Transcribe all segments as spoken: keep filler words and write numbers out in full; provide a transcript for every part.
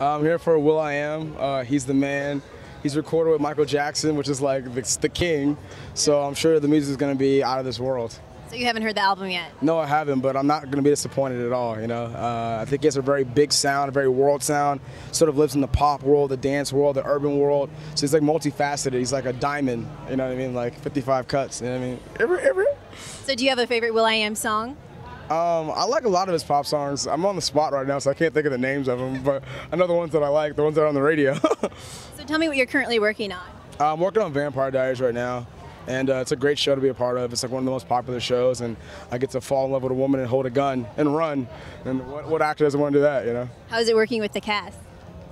I'm here for will dot i am. Uh, he's the man. He's recorded with Michael Jackson, which is like the, the king. So I'm sure the music is going to be out of this world. So you haven't heard the album yet? No, I haven't, but I'm not going to be disappointed at all. You know, uh, I think it's a very big sound, a very world sound. Sort of lives in the pop world, the dance world, the urban world. So he's like multifaceted. He's like a diamond. You know what I mean? Like fifty-five cuts. You know what I mean? Every, every. So do you have a favorite will dot i am song? Um, I like a lot of his pop songs. I'm on the spot right now, so I can't think of the names of them. But I know the ones that I like, the ones that are on the radio. So tell me what you're currently working on. Uh, I'm working on Vampire Diaries right now. And uh, it's a great show to be a part of. It's like one of the most popular shows, and I get to fall in love with a woman and hold a gun and run. And what, what actor doesn't want to do that, you know? How is it working with the cast?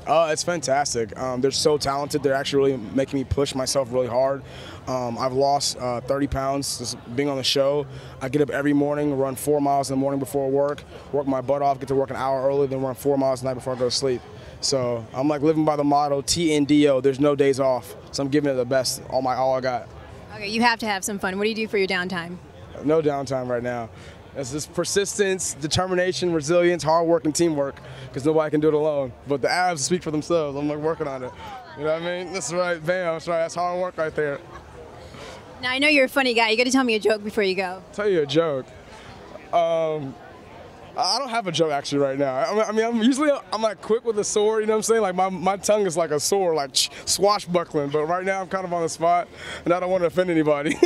Uh, it's fantastic. Um, they're so talented. They're actually really making me push myself really hard. Um, I've lost uh, thirty pounds just being on the show. I get up every morning, run four miles in the morning before work, work my butt off, get to work an hour early, then run four miles at night before I go to sleep. So I'm like living by the motto, T N D O, there's no days off. So I'm giving it the best, all my all I got. Okay, you have to have some fun. What do you do for your downtime? No downtime right now. It's just persistence, determination, resilience, hard work, and teamwork, because nobody can do it alone. But the abs speak for themselves. I'm like working on it. You know what I mean? That's right. Bam. That's right. That's hard work right there. Now, I know you're a funny guy. You got to tell me a joke before you go. Tell you a joke. Um, I don't have a joke actually right now. I mean, I'm usually I'm like quick with a sword. You know what I'm saying? Like my, my tongue is like a sword, like swashbuckling. But right now I'm kind of on the spot, and I don't want to offend anybody.